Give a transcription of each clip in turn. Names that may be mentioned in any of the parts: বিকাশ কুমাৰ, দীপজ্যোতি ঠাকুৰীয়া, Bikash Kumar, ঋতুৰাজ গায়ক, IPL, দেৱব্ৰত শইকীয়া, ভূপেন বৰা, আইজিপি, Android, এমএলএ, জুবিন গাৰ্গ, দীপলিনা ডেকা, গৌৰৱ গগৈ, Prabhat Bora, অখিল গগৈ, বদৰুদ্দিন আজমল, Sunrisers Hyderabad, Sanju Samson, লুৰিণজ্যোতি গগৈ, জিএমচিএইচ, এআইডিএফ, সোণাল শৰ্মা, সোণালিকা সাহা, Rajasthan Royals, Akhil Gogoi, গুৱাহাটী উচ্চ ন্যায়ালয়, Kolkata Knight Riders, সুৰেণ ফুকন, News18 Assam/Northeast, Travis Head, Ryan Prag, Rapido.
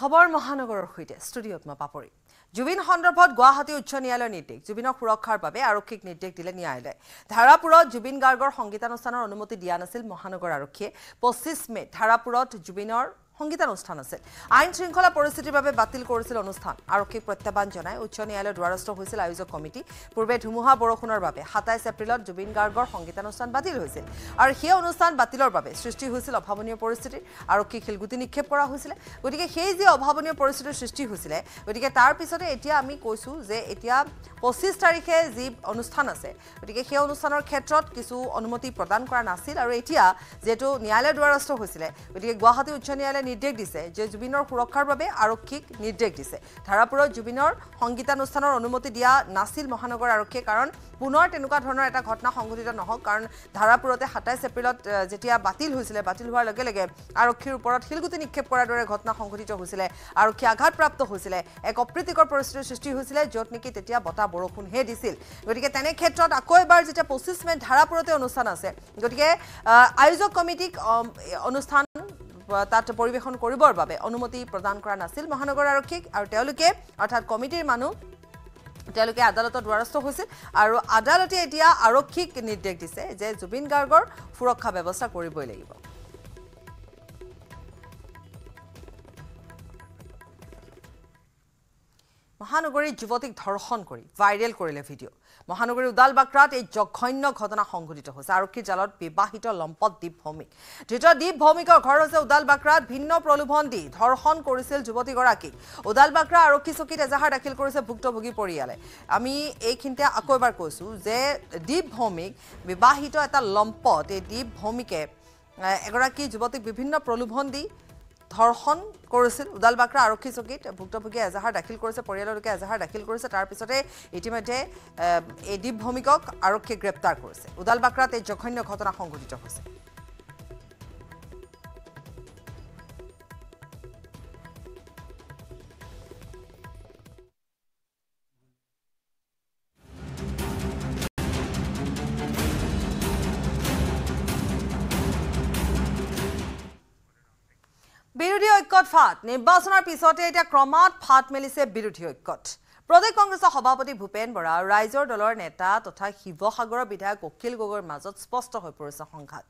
খবৰ মহানগৰৰ হৈতে স্টুডিওত মা পাপৰি জুবিন সন্দৰ্ভত গুৱাহাটী উচ্চ ন্যায়ালয়ৰ নিৰ্দেশ জুবিনক সুৰক্ষাৰ বাবে আৰক্ষীক নিৰ্দেশ দিলে ন্যায়ালয়ে ধাৰাপুৰত জুবিন গাৰ্গৰ সংগীতানুষ্ঠানৰ অনুমতি দিয়া নাছিল মহানগৰ আৰক্ষীয়ে 25 মে ধাৰাপুৰত জুবিনৰ সংগীতানুষ্ঠান আছিল আইন শৃংখলা পৰিস্থিতিৰ বাবে বাতিল কৰিছিল অনুষ্ঠান আৰক্ষীক প্ৰত্যাহ্বান জনাই উচ্চ ন্যায়ালয়ৰ দ্বাৰস্থ হৈছিল আয়োজক কমিটি পূৰ্বে ধুমুহা বৰষুণৰ বাবে 27 এপ্ৰিলত জুবিন গাৰ্গৰ সংগীতানুষ্ঠান বাতিল হৈছিল আৰু সেই অনুষ্ঠান বাতিলৰ বাবে সৃষ্টি হৈছিল অভাৱনীয় পৰিস্থিতি আৰক্ষী খেলগুটি নিক্ষেপ কৰা হৈছিল গতিকে সেই যে অভাৱনীয় পৰিস্থিতিৰ সৃষ্টি হৈছিল গতিকে তাৰ পিছতে এতিয়া আমি কৈছো যে এতিয়া 25 তাৰিখে যি অনুষ্ঠান আছে গতিকে সেই অনুষ্ঠানৰ ক্ষেত্ৰত কিছু অনুমতি প্ৰদান কৰা নাছিল আৰু এতিয়া যেটো ন্যায়ালয়ৰ দ্বাৰস্থ হৈছিল গতিকে গুৱাহাটী উচ্চ ন্যায়ালয় নিৰ্দেশ দিছে যে জুবিনৰ সুৰক্ষাৰ বাবে আৰক্ষীক নিৰ্দেশ দিছে ধাৰাপুৰত জুবিনৰ সংগীতানুষ্ঠানৰ অনুমতি দিয়া নাছিল মহানগৰ আৰক্ষী কাৰণ পুনৰ তেনুকা ধৰণৰ এটা ঘটনা সংঘটিত নহওক কাৰণ ধাৰাপুৰতে 27 এপ্ৰিলত যেতিয়া বাতিল হৈছিল বাতিল হোৱাৰ লগে লগে আৰক্ষীৰ ওপৰত হিলগুটি নিক্ষেপ কৰাৰ দৰে ঘটনা সংঘটিত হৈছিল আৰক্ষী আঘাতপ্ৰাপ্ত হৈছিল এক অপ্ৰীতিকৰ পৰিস্থিতিৰ সৃষ্টি হৈছিল য'ত নেকি তেতিয়া বতা বৰষুণ হে দিছিল গতিকে তেনে ক্ষেত্ৰত আকৌ এবাৰ যেতিয়া 25 মে ধাৰাপুৰতে অনুষ্ঠান আছে গতিকে আয়োজক কমিটিক অনুষ্ঠান তাত পৰিবেশন কৰিবৰ বাবে অনুমতি প্ৰদান কৰা নাছিল মহানগৰ আৰক্ষীক আৰু তেওঁলোকে অৰ্থাৎ কমিটিৰ মানুহ তেওঁলোকে আদালতৰ দ্বাৰস্থ হৈছিল আৰু আদালতে এতিয়া আৰক্ষীক নিৰ্দেশ দিছে যে জুবিন গাৰ্গৰ সুৰক্ষা ব্যৱস্থা কৰিবই লাগিব মহানগৰীৰ যুৱতীক ধৰ্ষণ কৰি ভাইৰেল কৰিলে ভিডিঅ' মহানগৰীৰ উদালবাকৰাত এই জঘন্য ঘটনা সংঘটিত হৈছে আৰক্ষী জালত বিবাহিত লম্পট দীপ ভৌমিক ধৃত দীপ ভৌমিকৰ ঘৰ হৈছে উদালবাকৰাত ভিন্ন প্ৰলোভন দি ধৰ্ষণ কৰিছিল যুৱতীগৰাকীক উদালবাকৰা আৰক্ষী চকীত এজাহাৰ দাখিল কৰিছে ভুক্তভোগী পৰিয়ালে আমি এইখিনতে আকৌ এবাৰ কৈছো যে দীপ ভৌমিক বিবাহিত এটা লম্পট এই দীপ ভৌমিকে এগৰাকী যুৱতীক বিভিন্ন প্ৰলোভন দি ধৰ্ষণ কৰিছিল উদালবাকৰা আৰক্ষী চকীত ভুক্তভোগী এজাহাৰ দাখিল কৰিছে পৰিয়ালৰকে এজাহাৰ দাখিল কৰিছে তাৰ পিছতে ইতিমধ্যে এই দীপ ভৌমিকক আৰক্ষী গ্ৰেপ্তাৰ কৰিছে উদালবাকৰাত এই জঘন্য ঘটনা সংঘটিত হৈছে বিৰোধী ঐক্যত ফাট নিৰ্বাচনৰ পিছতে এটা ক্ৰমাত ফাট মেলিছে বিৰোধী ঐক্যত প্ৰদেশ কংগ্ৰেছৰ সভাপতি ভূপেন বৰা আৰু ৰাইজৰ দলৰ নেতা তথা শিৱসাগৰৰ বিধায়ক অখিল গগৈৰ মাজত স্পষ্ট হৈ পৰিছে সংঘাত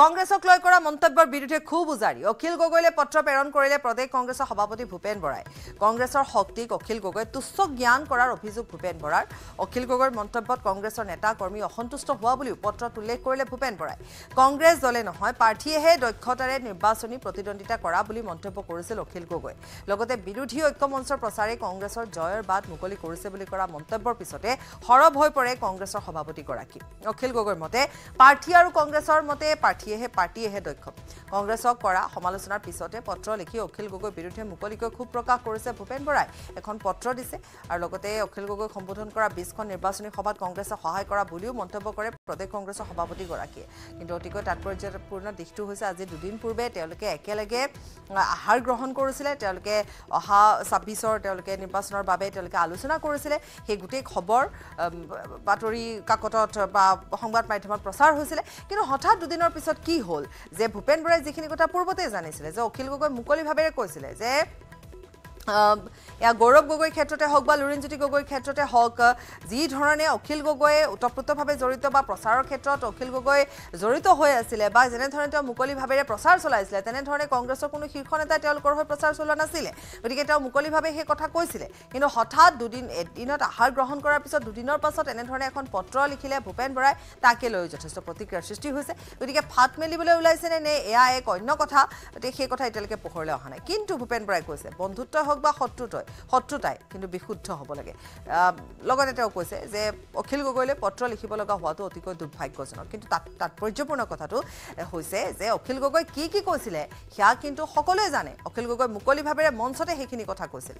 কংগ্ৰেছক লৈ কৰা মন্তব্যৰ বিৰুদ্ধে খুব উজাৰি অখিল গগৈলে পত্ৰ প্ৰেৰণ কৰিলে প্ৰদেশ কংগ্ৰেছৰ সভাপতি ভূপেন বৰাই কংগ্ৰেছৰ শক্তিক অখিল গগৈ তুচ্ছ জ্ঞান কৰাৰ অভিযোগ ভূপেন বৰাৰ অখিল গগৈৰ মন্তব্যত কংগ্ৰেছৰ নেতা কৰ্মী অসন্তুষ্ট হোৱা বুলি পত্ৰত উল্লেখ কৰিলে ভূপেন বৰাই কংগ্ৰেছ দলে নহয় প্ৰাৰ্থীয়েহে দক্ষতাৰে নিৰ্বাচনী প্ৰতিদ্বন্দ্বিতা কৰা বুলি মন্তব্য কৰিছিল অখিল গগৈ লগতে বিৰোধী ঐক্য মঞ্চৰ প্ৰচাৰে কংগ্ৰেছৰ জয়ৰ বাট কলি কৰিছে বুলি কৰা মন্তব্যৰ পিছতে হৰব হৈ পৰে কংগ্ৰেছৰ সভাপতি গৰাকী অখিল গগৈৰ মতে পাৰ্টি আৰু কংগ্ৰেছৰ মতে পাৰ্টিয়েহে দক্ষ কংগ্ৰেছক কৰা সমালোচনাৰ পিছতে পত্ৰ লিখি অখিল গগৈৰ বিৰুদ্ধে মুকলিকৈ খুব প্ৰকাশ কৰিছে ভূপেন বৰাই এখন পত্ৰ দিছে আৰু লগতে অখিল গগৈক সম্বোধন কৰা 20খন নিৰ্বাচনী সভাত কংগ্ৰেছক সহায় কৰা বুলিও মন্তব্য কৰে প্ৰদেশ কংগ্ৰেছৰ সভাপতি গৰাকী কিন্তু অতিকৈ তাৎপৰ্যপূৰ্ণ দিশটো হৈছে আজি দুদিন পূৰ্বে তেওঁলোকে একেলগে আহাৰ গ্ৰহণ কৰিছিল তেওঁলোকে অহা 26ৰ তেওঁলোকে নিৰ্বাচনৰ বাবে তেওঁলোকে আলোচনা কৰিছিল সেই গুটেই খবৰ বাতৰি কাকতত বা সংবাদ মাধ্যমত প্ৰচাৰ হৈছিল কিন্তু হঠাৎ দুদিনৰ পিছত কি হ'ল যে ভূপেন বৰাই যিখিনি কথা পূৰ্বতে জানিছিল যে অখিল গগৈ মুকলি ভাৱে কৈছিল যে গৌৰৱ গগৈৰ ক্ষেত্ৰতে হওক বা লুৰিণজ্যোতি গগৈৰ ক্ষেত্ৰতে হওক যি ধৰণে অখিল গগৈয়ে উত্তপ্ৰতভাৱে জড়িত বা প্ৰচাৰৰ ক্ষেত্ৰত অখিল গগৈ জড়িত হৈ আছিলে বা যেনেধৰণে তেওঁ মুকলিভাৱে প্ৰচাৰ চলাইছিলে তেনেধৰণে কংগ্ৰেছৰ কোনো শীৰ্ষ নেতা তেওঁলোকৰ হৈ প্ৰচাৰ চলোৱা নাছিলে গতিকে তেওঁ মুকলিভাৱে সেই কথা কৈছিলে কিন্তু হঠাৎ এদিনত আহাৰ গ্ৰহণ কৰাৰ পিছত দুদিনৰ পাছত এনেধৰণে এখন পত্ৰ লিখিলে ভূপেন বৰাই তাকে লৈ যথেষ্ট প্ৰতিক্ৰিয়াৰ সৃষ্টি হৈছে গতিকে ফাট মেলিবলৈ ওলাইছেনে নে এয়া এক অন্য কথা গতিকে সেই কথা এতিয়ালৈকে পোহৰলৈ অহা নাই কিন্তু ভূপেন বৰাই কৈছে বন্ধুত্ব বা শত্ৰুতাই কিন্তু বিশুদ্ধ হ'ব লাগে লগতে তেওঁ কৈছে যে অখিল গগৈলৈ পত্ৰ লিখিব লগা হোৱাটো অতিকৈ দুৰ্ভাগ্যজনক কিন্তু তাৎপৰ্যপূৰ্ণ কথাটো হৈছে যে অখিল গগৈ কি কি কৈছিলে সেয়া কিন্তু সকলোৱে জানে অখিল গগৈ মুকলিভাৱে মঞ্চতে সেইখিনি কথা কৈছিল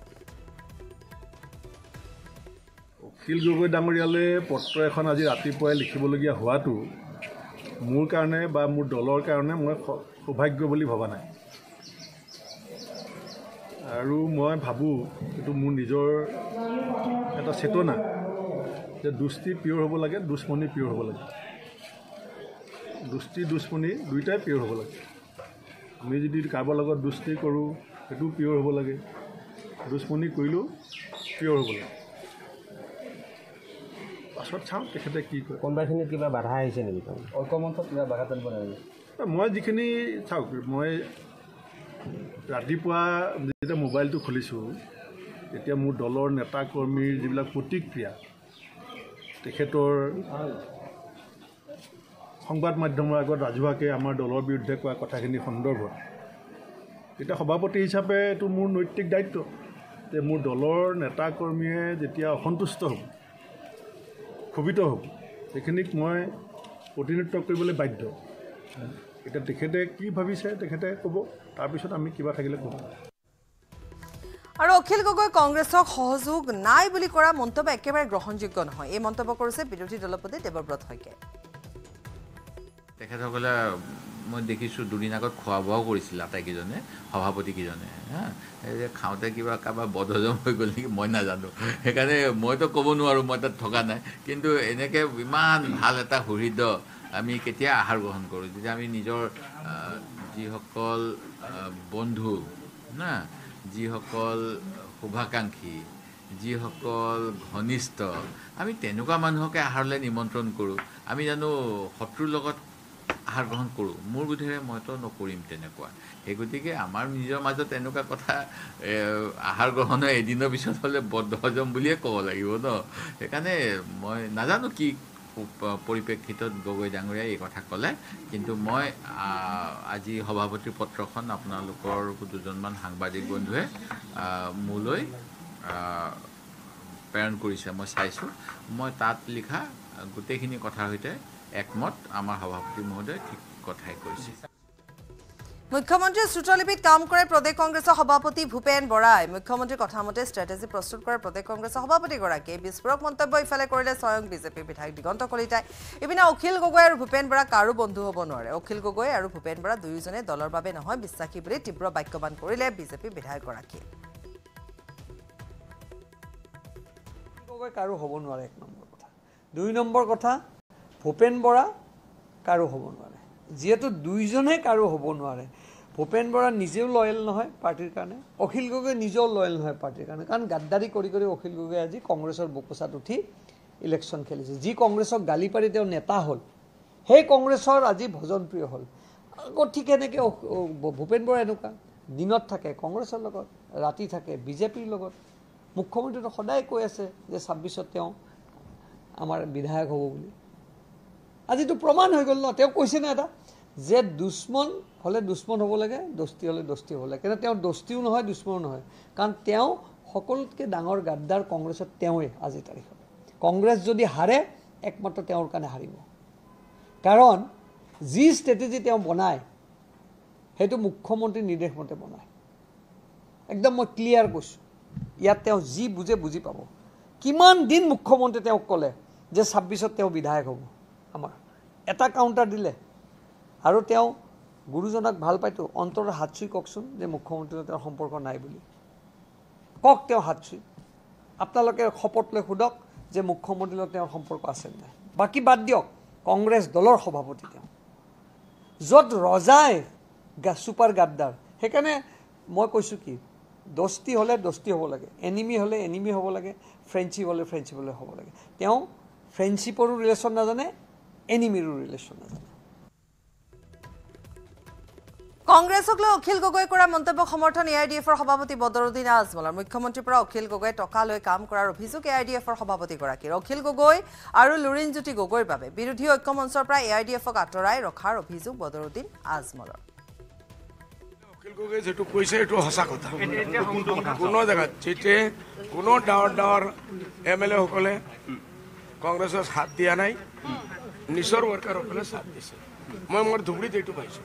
অখিল গগৈ ডাঙৰীয়ালৈ পত্ৰ এখন আজি ৰাতিপুৱাই লিখিবলগীয়া হোৱাটো মোৰ কাৰণে বা মোৰ দলৰ কাৰণে মই সৌভাগ্য বুলি ভবা নাই আৰু মই ভাবোঁ এইটো মোৰ নিজৰ এটা চেতনা যে দুষ্টি পিয়ৰ হ'ব লাগে দুশ্মনী পিয়ৰ হ'ব লাগে দুষ্টি দুশ্মনী দুয়োটাই পিয়ৰ হ'ব লাগে আমি যদি কাৰোবাৰ লগত দুষ্টি কৰোঁ সেইটো পিয়ৰ হ'ব লাগে দুশ্মনী কৰিলেও পিয়ৰ হ'ব লাগে পাছত চাওঁ তেখেতে কি কয় কোনবাখিনিত কিবা বাধা আহিছে নেকি অকমন্থত কিবা বাধা টানিব নালাগে মই যিখিনি চাওক মই ৰাতিপুৱা যেতিয়া মোবাইলটো খুলিছোঁ এতিয়া মোৰ দলৰ নেতা কৰ্মীৰ যিবিলাক প্ৰতিক্ৰিয়া তেখেতৰ সংবাদ মাধ্যমৰ আগত ৰাজহুৱাকৈ আমাৰ দলৰ বিৰুদ্ধে কোৱা কথাখিনি সন্দৰ্ভত এটা সভাপতি হিচাপে এইটো মোৰ নৈতিক দায়িত্ব যে মোৰ দলৰ নেতা কৰ্মীয়ে যেতিয়া অসন্তুষ্ট হ'ব ক্ষোভিত হ'ব সেইখিনিক মই প্ৰতিনিধিত্ব কৰিবলৈ বাধ্য এতিয়া তেখেতে কি ভাবিছে তেখেতে ক'ব তাৰপিছত আমি কিবা থাকিলে ক'ব আৰু অখিল গগৈ কংগ্ৰেছক সহযোগ নাই বুলি কৰা মন্তব্য একেবাৰে গ্ৰহণযোগ্য নহয় এই মন্তব্য কৰিছে বিৰোধী দলপতি দেৱব্ৰত শইকীয়াই তেখেতসকলে মই দেখিছোঁ দুদিন আগত খোৱা বোৱাও কৰিছিল আটাইকেইজনে সভাপতিকেইজনে হা এই খাওঁতে কিবা কাৰোবাৰ বদহজম হৈ গ'ল নেকি মই নাজানো সেইকাৰণে মইতো ক'ব নোৱাৰোঁ মই তাত থকা নাই কিন্তু এনেকৈ ইমান ভাল এটা হৃদয় আমি কেতিয়া আহাৰ গ্ৰহণ কৰোঁ যেতিয়া আমি নিজৰ যিসকল বন্ধু না যিসকল শুভাকাংক্ষী যিসকল ঘনিষ্ঠ আমি তেনেকুৱা মানুহকে আহাৰলৈ নিমন্ত্ৰণ কৰোঁ আমি জানো শত্ৰুৰ লগত আহাৰ গ্ৰহণ কৰোঁ মোৰ বোধেৰে মইতো নকৰিম তেনেকুৱা সেই গতিকে আমাৰ নিজৰ মাজত এনেকুৱা কথা আহাৰ গ্ৰহণৰ এদিনৰ পিছত হ'লে বদহজম বুলিয়ে ক'ব লাগিব ন সেইকাৰণে মই নাজানো কি পৰিপ্ৰেক্ষিতত গগৈ ডাঙৰীয়াই এই কথা ক'লে কিন্তু মই আজি সভাপতিৰ পত্ৰখন আপোনালোকৰ দুজনমান সাংবাদিক বন্ধুৱে মোলৈ প্ৰেৰণ কৰিছে মই চাইছোঁ মই তাত লিখা গোটেইখিনি কথাৰ সৈতে একমত আমাৰ সভাপতি মহোদয় ঠিক কথাই কৈছে মুখ্যমন্ত্ৰী সূত্ৰলিপিত কাম কৰে প্ৰদেশ কংগ্ৰেসেৰ সভাপতি ভূপেন বৰাই মুখ্যমন্ত্ৰীৰ কথা মতে স্ট্ৰেটেজি প্ৰস্তুত কৰে প্ৰদেশ কংগ্ৰেসেৰ সভাপতিগৰাকীয়ে বিস্ফোৰক মন্তব্য ইফালে কৰলে স্বয়ং বিজেপিৰ বিধায়ক দিগন্ত কলিতাই ইপিনে অখিল গগৈ আৰ ভূপেন বৰা কাৰো বন্ধু হব নোৱাৰে অখিল গগৈ আৰ ভূপেন বৰা দুয়োজনে দলৰ বাবে নহয় বিশ্বাসী বুলি তীব্ৰ বাক্যবান কৰলে বিজেপি বিধায়কগৰাকীয়ে গগৈ কাৰো হব নোৱাৰে এক নম্বৰ কথা দুই নম্বৰ কথা ভূপেন বৰা কাৰো হব নোৱাৰে যেহেতু দুইজনে কাৰো হব নোৱাৰে ভূপেন বৰা নিজেও লয়েল নহয় পার্টির কারণে অখিল গগৈ নিজেও লয়েল নহয় পার্টির কারণে কারণ গাদ্দারি করে অখিল গগৈ আজি কংগ্রেসের বুকুচাত উঠি ইলেকশন খেলিছে যি কংগ্রেসক গালি পারি নেতা হল সেই কংগ্রেসের আজি ভজন প্রিয় হল আকৌ ঠিক এনেকে ভূপেন বৰা এনেকা দিনত থাকে কংগ্রেসের লগত রাতি থাকে বিজেপির লগত মুখ্যমন্ত্রী তো সদায় কই আছে যে 26ত আমার বিধায়ক হব বলে আজি তো প্রমাণ হয়ে গেল না কইছে না এটা যে দুশ্মন হলে দুশ্মন হব লাগে দোস্তি হলে দোস্তি হব লাগে কিন্তু দোস্তিও নহয় দুশ্মনো নহয় কারণ সকলকে ডাঙর গাদ্দার কংগ্রেসের আজি তারিখে কংগ্রেস যদি হারে একমাত্র কারণে হারিব কারণ যি স্ট্রেটেজি বনায় সেইটো মুখ্যমন্ত্রীর নির্দেশ মতে বনায় একদম মই ক্লিয়ার কৈছো ইয়াত যি বুঝে বুঝি পাব কিমান দিন মুখ্যমন্ত্রী কলে যে 26ত বিধায়ক হব আমার এটা কাউন্টার দিলে আর গুরুজনক ভাল পাইতো অন্তর হাত চুই ককসুন যে মুখ্যমন্ত্রীর সম্পর্ক নাই বলে কক হাত চুই আপনাদের শপথ লো সোধক যে মুখ্যমন্ত্রীর সম্পর্ক আছে নাই বাকি বাদ দিয়ক কংগ্রেস দলের সভাপতি যত রজায় সুপার গাদ্দার সেখানে মই কইছো কি দোস্তি হলে দোস্তি হব লাগে এনিমি হলে এনিমি হব লাগে ফ্রেন্ডশিপ হলে ফ্রেন্ডশিপ হব লাগে ফ্ৰেন্ডশিপৰো ৰিলেশ্যন নাজানে এনিমিৰো ৰিলেশ্যন নাজানে কংগ্ৰেছক লৈ অখিল গগৈ কৰা মন্তব্য সমৰ্থন এআইডিএফৰ সভাপতি বদৰুদ্দিন আজমলৰ মুখ্যমন্ত্ৰীৰ পৰা অখিল গগৈ টকা লৈ কাম কৰাৰ অভিযোগ এআইডিএফৰ সভাপতিগৰাকীৰ অখিল গগৈ আৰু লুৰিণজ্যোতি গগৈৰ বাবে বিৰোধী ঐক্য মঞ্চৰ পৰা এআইডিএফক আঁতৰাই ৰখাৰ অভিযোগ বদৰুদ্দিন আজমলৰ অখিল গগৈ যেটো কৈছে এটো হসা কথা কোনো জায়গা চিটে কোনো ডাঙৰ ডাঙৰ এমএলএ সকলে কংগ্রেসের হাত দিয়া নাই নিচর ওয়ার্কারসকলে সাথ দিছে মই মোর ধুবড়ীত এইটু পাইছো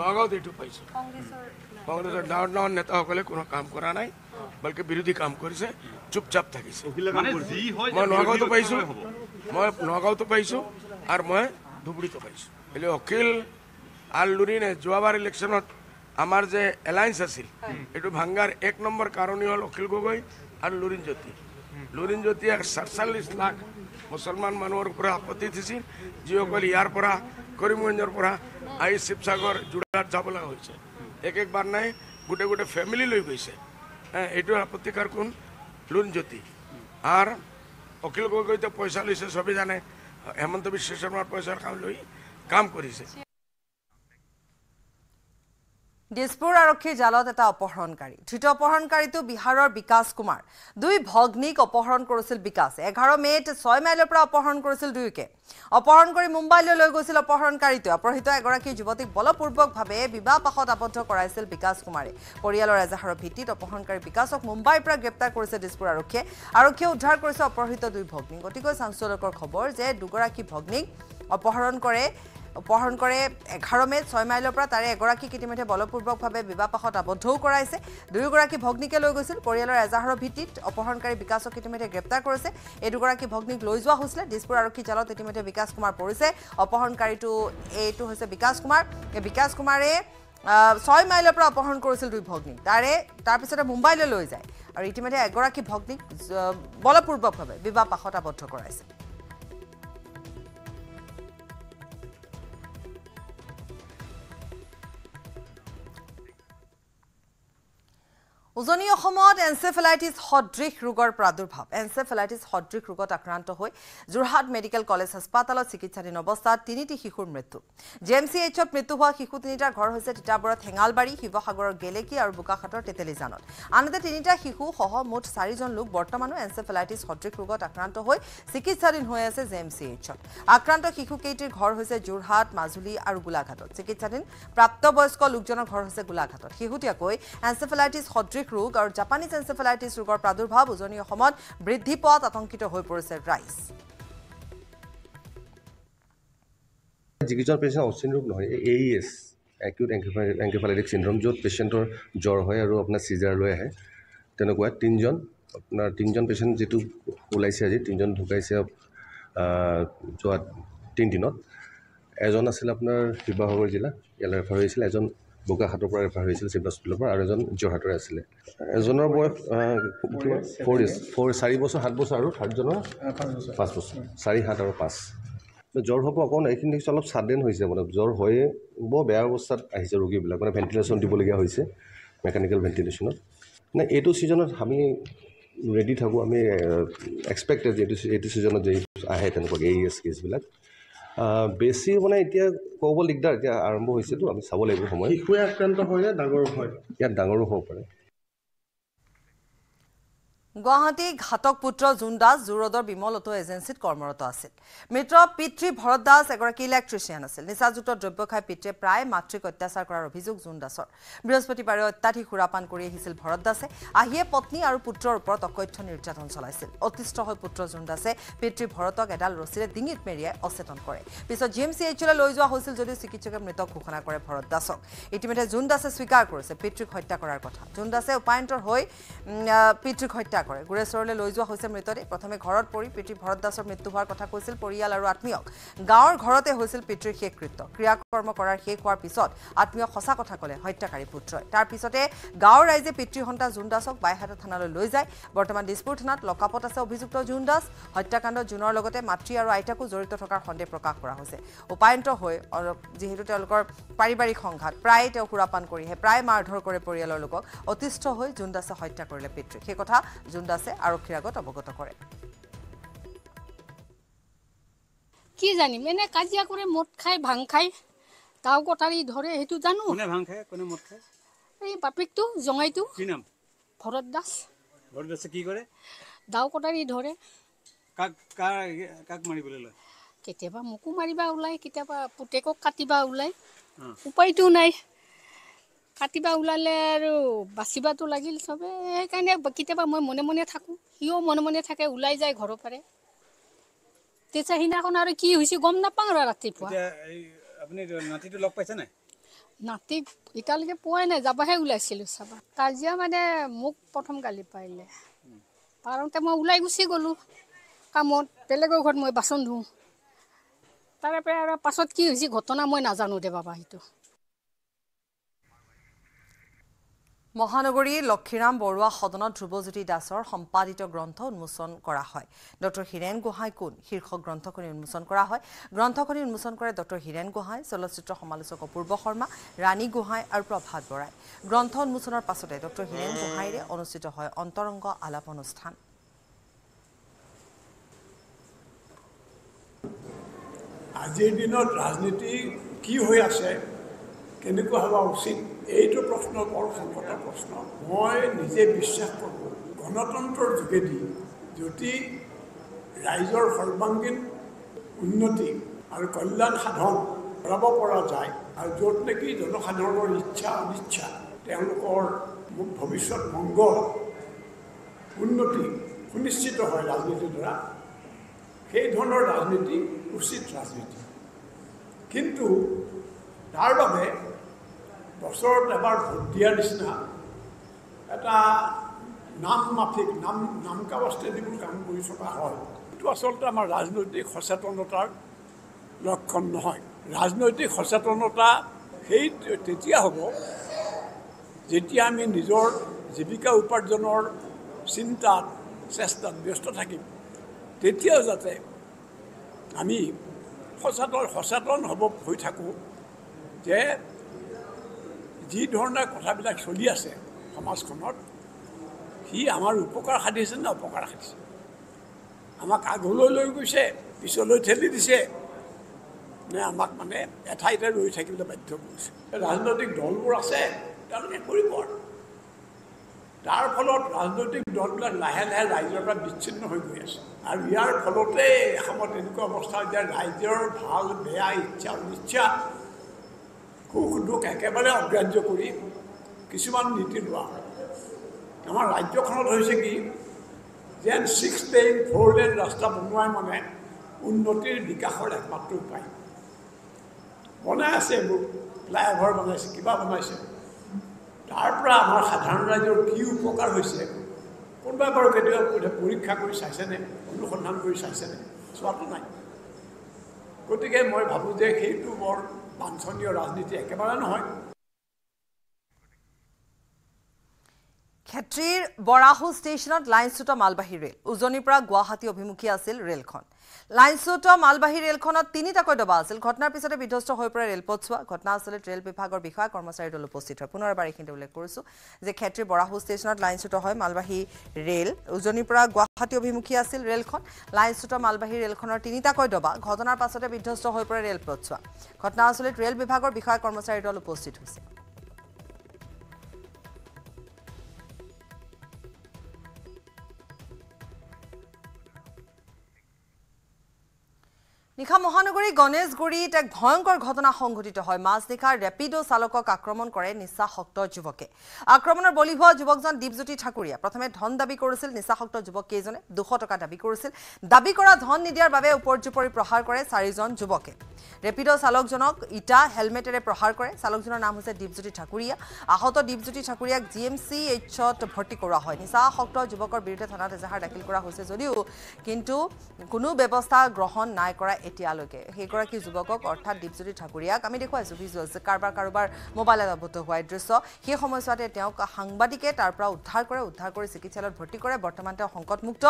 নগাঁওত এইটু পাইছো কংগ্রেসের ডাঙর ডাঙর নেতাসকলে কোনো কাম করা নাই বলকি বিরোধী কাম করেছে চুপচাপ থাকিছে মই নগাঁওতো পাইছো আর মই ধুবড়ীতো পাইছো এলে অখিল আর লুরিনে যোৱাবাৰ ইলেকশনত আমাৰ যে এলায়েন্স আছিল এইটু ভাঙাৰ এক নম্বৰ কাৰণই হল অখিল গগৈ আৰ লুৰিণজ্যোতি লুৰিণজ্যোতিয়ে ৪৭ লাখ মুসলমান মানুষেৰ উপৰে আপত্তি দিয়েছি যিসকল ইয়াৰপৰা কৰিমগঞ্জেৰ পৰা আই শিবসাগর যোরহাট যাব লাগা হয়েছে এক একবার নাই गुटे गुटे फैमिली लई गईसे एटो आपत्तिकार कोन लुन ज्योति आर अखिल गगोई तो पैसा लईसे सबे जाने हेमंत विश्व शर्मा पैसा काम लई काम करिसे दिसपुर आरक्षी जालत एटा अपहरणकारी धृत अपहरणकारी तो बिहारर विकास कुमार दुई भग्निक अपहरण करसिल विकास 11 मेत 6 माइলৰ পৰা अपहरण करसिल दुइके अपहरण কৰি মুম্বাইলৈ লৈ গৈছিল अपहरणकारी তো অপহৃত এগৰাকী যুৱতীক বলপূৰ্বক ভাৱে বিবাহ পাশত আবদ্ধ কৰাইছিল বিকাশ কুমাৰে পৰিয়ালৰ এজাহাৰৰ ভিত্তিত अपहरणकारी বিকাশক মুম্বাইৰ পৰা গ্ৰেপ্তাৰ কৰিছে দিসপুৰ আৰক্ষীয়ে উদ্ধাৰ কৰিছে অপহৃত দুই ভগ্নি গতিকৈ সাংসদৰ খবৰ যে দুগৰাকী ভগ্নিক अपहरण करे 11 मे 6 माइলৰ পৰা তাৰে এগৰাকী কিটিমেতে বলপূৰ্বক ভাৱে বিবাহপাশত আবদ্ধও কৰাইছে দুয়োগৰাকী ভগ্নিকে লৈ গৈছিল পৰিয়ালৰ এজাহাৰৰ ভিত্তিত अपहरणकारी বিকাশক কিটিমেতে গ্ৰেপ্তাৰ কৰিছে এই দুগৰাকী ভগ্নিক লৈ যোৱা হৈছিল দিসপুৰ আৰক্ষী জালত কিটিমেতে বিকাশ কুমাৰ পৰিছে अपहरणকাৰীটো এইটো হৈছে বিকাশ কুমাৰ এই বিকাশ কুমাৰে 6 মাইলৰ পৰা अपहरण কৰিছিল দুই ভগ্নি তাৰে তাৰপিছতে মুম্বাইলৈ লৈ যায় আৰু ইতিমেতে এগৰাকী ভগ্নিক বলপূৰ্বক ভাৱে বিবাহপাশত আবদ্ধ কৰাইছে उजनी अहमद एन्सेफेलाइटिस हड्रिक रोगर प्रादुर्भाव एन्सेफेलाइटिस हड्रिक रोगत आक्रांत होय जोरहाट मेडिकल कॉलेज अस्पताल चिकित्साधीन अवस्था तीनिटी शिशुर मृत्यु जेएमसीएचत मृत्यु हुआ शिशु तीनिटार घर होइसे टिटाबरा थेंगालबाड़ी शिवसागर गेलेकी और बुकाखाटर तेतेलीजानत आनते तीनिटा शिशु सह मोट 4 जन लोक बर्तमान एन्सेफेलाइटिस हड्रिक रोगत आक्रांत होय चिकित्साधीन होय आसे जेएमसीएचत आक्रांत शिशु केटिर घर होइसे जोरहाट माजुली और गोलाघाटत चिकित्साधीन प्राप्तवयस्क लोकजনৰ घर होइसे गोलाघाटत शिशुटियाকৈ एन्सेफेलाइटिस हड्रिक रोग और जापानीज एन्सेफेलाइटिस रोगर प्रादुर्भाव उजनी अहमद बृद्धि पथ आतंकित हो परिसे राइज जिकिजर पेशेंट ऑसिन रोग নহয় एईएस एक्यूट एन्सेफेलाइटिक सिंड्रोम जो पेशेंटर जर হয় আৰু আপোনাৰ সিজাৰ লৈ আহে তেনেকুৱা তিনজন পেशेंट যেটো ওলাইছে আজি তিনজন ঢুকাইছে যোৱা তিন দিনত এজন আছিল আপোনাৰ শিৱসাগৰ জিলা ইয়ালৈ ৰেফাৰ হৈছিল এজন बुकाखाटर पर रेफार होइसिल सिविल हॉस्पिटल पर और एजन जोरहाटर आसिले एजनर बयस 4 बस 7 बस और थर्ड जनर 5 बस 4 7 और 5 जर हबो अकन एखिन देखि अलप सडन होइसे मतलब जर होए ब बेया अवस्था आइसे रोगी बिला माने वेंटिलेशन दिबलिया होइसे मेकानिकल वेंटिलेशन ना एटु सीजनत हामी रेडी थाकु हामी एक्सपेक्टेड एटु सीजनत जे आहे तनको एएस केस बिला बेसी माने এতিয়া কব দিগদার এতিয়া আৰম্ভ হৈছে তো আমি চাব লাগিব সময় শিশু আক্ৰান্ত হয় না ডাঙৰ হয় ইয়াত ডাঙৰো হ'ব পাৰে গুৱাহাটী ঘাতক পুত্ৰ জুনদাস জুৰদৰ বিমল অটো এজেন্সিত কৰ্মৰত আছিল মিত্ৰ পিতৃ ভৰত দাস এগৰাকী ইলেক্ট্ৰিচিয়ান আছিল নিচাযুক্ত দ্ৰব্য খাই পিতৃয়ে প্ৰায় মাতৃক অত্যাচাৰ কৰাৰ অভিযোগ জুনদাসৰ বৃহস্পতিবাৰে অত্যাধিক সুৰাপান কৰি আহিছিল ভৰত দাসে আহিয়ে পত্নী আৰু পুত্ৰৰ ওপৰত অকথ্য নিৰ্যাতন চলাইছিল অতিষ্ঠ হৈ পুত্ৰ জুনদাসে পিতৃ ভৰতক এডাল ৰছিৰে ডিঙিত মেৰিয়াই অচেতন কৰে পিছত জিএমচিএইচলৈ লৈ যোৱা হৈছিল যদিও চিকিৎসকে মৃত ঘোষণা কৰে ভৰত দাসক ইতিমধ্যে জুনদাসে স্বীকাৰ কৰিছে পিতৃক হত্যা কৰাৰ কথা জুনদাসে উপায়ন্তৰ হৈ পিতৃক হত্যা কৰে গুৰেশ্বৰলৈ লৈ যোৱা হৈছে মৃতদেহ প্ৰথমে ঘৰত পৰি পিতৃ ভৰত দাসৰ মৃত্যু হোৱাৰ কথা কৈছিল পৰিয়াল আৰু আত্মীয়ক গাঁৱৰ ঘৰতে হৈছিল পিতৃৰ শেষকৃত্য ক্ৰিয়াকৰ্ম কৰাৰ শেষ হোৱাৰ পিছত আত্মীয় খসা কথা ক'লে হত্যাকাৰী পুত্ৰই তাৰ পিছতে গাঁৱৰ ৰাইজে পিতৃ হন্তা জুনদাসক বাইহাটা থানালৈ লৈ যায় বৰ্তমান দিসপুৰ থানাত লকাপত আছে অভিযুক্ত জুনদাস হত্যাকাণ্ড জুনৰ লগতে মাতৃ আৰু আইতাকো জড়িত থকাৰ সন্দেহ প্ৰকাশ কৰা হৈছে উপায়ন্ত হৈ যিহেতু তেওঁলোকৰ পাৰিবাৰিক সংঘাত প্ৰায় তেওঁ সুৰাপান কৰিহে প্ৰায় মাৰধৰ কৰে পৰিয়ালৰ লোকক অতিষ্ঠ হৈ জুনদাসে হত্যা কৰিলে পিতৃক সেই কথা জুনদাসে আৰক্ষীৰ আগত অৱগত কৰে কি জানি মানে কাজিয়া কৰে মদ খাই ভাং খাই গাঁও কটাৰী ধৰে হেতু জানো কোনে ভাং খায় কোনে মদ খায় এই বাপিকটো জঙাইটো কি নাম ভৰত দাস ভৰত দাসে কি কৰে গাঁও কটাৰী ধৰে কাক কাক মাৰিবলৈ লয় কেতিয়াবা মুকু মাৰিবা উলাই কেতিয়াবা পুতেকক কাটিবা উলাই উপায়টো নাই কাটিবা উলালে আৰু বাসিবাটো লাগিল সবে সেইকাৰণে কিতাবা মই মনে থাকো হিও মনে থাকে উলাই যায় ঘৰৰ পাৰে তেছা হিনাখন আৰু কি হৈছে গম নাপাং ৰাতিপুৱা আপুনি নাতিটো লগ পাইছে নাই নাতি ইটালকে পোৱা নাই যাবাহে উলাইছিল সবা কাজিয়া মানে মুখ প্ৰথম গালি পাইলে পাৰতে মই উলাই গুছি গলো কামত বেলেগৰ ঘৰত মই বাসন ধুম তাৰে পৰা পাছত কি হৈছে ঘটনা মই নাজানো দে বাবা হিটো Mohanagori, Lokhiram Borua, Hodona, Drubosity Dasor, Hompadito Gronto, Muson Korahoi. Dr. Hiren Guha Kun, Hirko Grontokon in Muson Korahoi, Grontokon in Muson Kora, Dr. Hiren Guha, Solocitro Homalusoko Purbo Horma, Rani Guha, or Prabhat Bora. Gronton Musonar Pasode, Dr. Hiren Guhaire, Onositohoi, Ontorongo, Alaponostan. আজিৰ দিনত ৰাজনীতি কি হৈ আছে কেনেকুৱা হ'ব উচিত এইটো প্ৰশ্ন বৰ সম্পূৰ্ণ প্ৰশ্ন মই নিজে বিশ্বাস কৰোঁ গণতন্ত্ৰৰ যোগেদি যদি ৰাইজৰ সৰ্বাংগীন উন্নতি আৰু কল্যাণ সাধন কৰিব পৰা যায় আৰু য'ত নেকি জনসাধাৰণৰ ইচ্ছা অনিচ্ছা তেওঁলোকৰ ভৱিষ্যত মংগল উন্নতি সুনিশ্চিত হয় ৰাজনীতিৰ দ্বাৰা সেই ধৰণৰ ৰাজনীতি উচিত ৰাজনীতি কিন্তু তাৰ বাবে বছৰত এবাৰ ভোট দিয়াৰ নিচিনা এটা নাম মাফিক নাম নামকা বস্তুবোৰ কাম কৰি থকা হয় এইটো আচলতে আমাৰ ৰাজনৈতিক সচেতনতাৰ লক্ষণ নহয় ৰাজনৈতিক সচেতনতা সেই তেতিয়া হ'ব যেতিয়া আমি নিজৰ জীৱিকা উপাৰ্জনৰ চিন্তাত চেষ্টাত ব্যস্ত থাকিম তেতিয়া যাতে আমি সচেতন হ'ব হৈ থাকোঁ যে যি ধৰণৰ কথাবিলাক চলি আছে সমাজখনত সি আমাৰ উপকাৰ সাধিছে নে অপকাৰ সাধিছে আমাক আগলৈ লৈ গৈছে পিছলৈ ঠেলি দিছে নে আমাক মানে এঠাইতে ৰৈ থাকিবলৈ বাধ্য কৰিছে ৰাজনৈতিক দলবোৰ আছে তেওঁলোকে কৰিব তাৰ ফলত ৰাজনৈতিক দলবিলাক লাহে লাহে ৰাইজৰ পৰা বিচ্ছিন্ন হৈ গৈ আছে আৰু ইয়াৰ ফলতে এসময়ত এনেকুৱা অৱস্থা যে ৰাইজৰ ভাল বেয়া ইচ্ছা অনিচ্ছা সুখ দুখ একেবাৰে অগ্ৰাহ্য কৰি কিছুমান নীতি লোৱা হয় আমাৰ ৰাজ্যখনত হৈছে কি যেন 6 লেন 4 লেন ৰাস্তা বনোৱাই মানে উন্নতিৰ বিকাশৰ একমাত্ৰ উপায় বনাই আছে এইবোৰ ফ্লাইঅভাৰ বনাইছে কিবা বনাইছে তাৰ পৰা আমাৰ সাধাৰণ ৰাইজৰ কি উপকাৰ হৈছে কোনবা বাৰু কেতিয়া পৰীক্ষা কৰি চাইছেনে অনুসন্ধান কৰি চাইছেনে চোৱাটো নাই গতিকে মই ভাবোঁ যে সেইটো বৰ বাঞ্ছনীয় ৰাজনীতি একেবাৰে নহয় ক্ষেত্ৰীৰ বৰাহু ষ্টেচনত লাইনচুত মালবাহী ৰেল উজনিৰ পৰা গুৱাহাটী অভিমুখী আছিল ৰেলখন লাইনচুত মালবাহী ৰেলখনত তিনিটাকৈ দবা আছিল ঘটনাৰ পিছতে বিধ্বস্ত হৈ পৰা ৰেলপথছোৱা ঘটনাস্থলে ৰেল বিভাগৰ বিষয়া কৰ্মচাৰী দল উপস্থিত হয় পুনৰবাৰ এইখিনি উল্লেখ কৰিছো যে ক্ষেত্ৰীৰ বৰাহু ষ্টেচনত লাইনচুত হয় মালবাহী ৰেল উজনিৰ পৰা গুৱাহাটী অভিমুখী আছিল ৰেলখন লাইনচুত মালবাহী ৰেলখনৰ তিনিটাকৈ দবা ঘটনাৰ পাছতে বিধ্বস্ত হৈ পৰা ৰেলপথছোৱা ঘটনাস্থলে ৰেল বিভাগৰ বিষয়া কৰ্মচাৰী দল উপস্থিত হৈছে নিখা মহানগৰী গণেশগুৰিত এক ভয়ংকৰ ঘটনা সংঘটিত হয় মাজনিশা ৰেপিডো চালকক আক্ৰমণ কৰে নিচাসক্ত যুৱকে আক্ৰমণৰ বলি হোৱা যুৱকজন দীপজ্যোতি ঠাকুৰীয়া প্ৰথমে ধন দাবী কৰিছিল নিচাসক্ত যুৱক কেজনে 200 টকা দাবী কৰিছিল দাবী কৰা ধন নিদিয়াৰ বাবে ওপৰজুপৰি প্ৰহাৰ কৰে চাৰিজন যুৱকে ৰেপিডো চালকজনক ইটা হেলমেটেৰে প্ৰহাৰ কৰে চালকজনৰ নাম হৈছে দীপজ্যোতি ঠাকুৰীয়া আহত দীপজ্যোতি ঠাকুৰীয়াক জিএমচি এইচত ভৰ্তি কৰা হয় নিচাসক্ত যুৱকৰ বিৰুদ্ধে থানাত এজাহাৰ দাখিল কৰা হৈছে যদিও কিন্তু কোনো ব্যৱস্থা গ্ৰহণ নাই কৰা এতিয়ালৈকে হেগৰাকী যুৱকক অৰ্থাৎ দীপজ্যোতি ঠাকুৰীয়াক আমি দেখুৱাইছো ভিজুৱেলছ কাৰবাৰ মোবাইলত আৱদ্ধ হোৱা দৃশ্য সেই সময়ছোৱাতে তেওঁক সাংবাদিকে তাৰ পৰা উদ্ধাৰ কৰি চিকিৎসালয়ত ভৰ্তি কৰে বৰ্তমান তেওঁ সংকটমুক্ত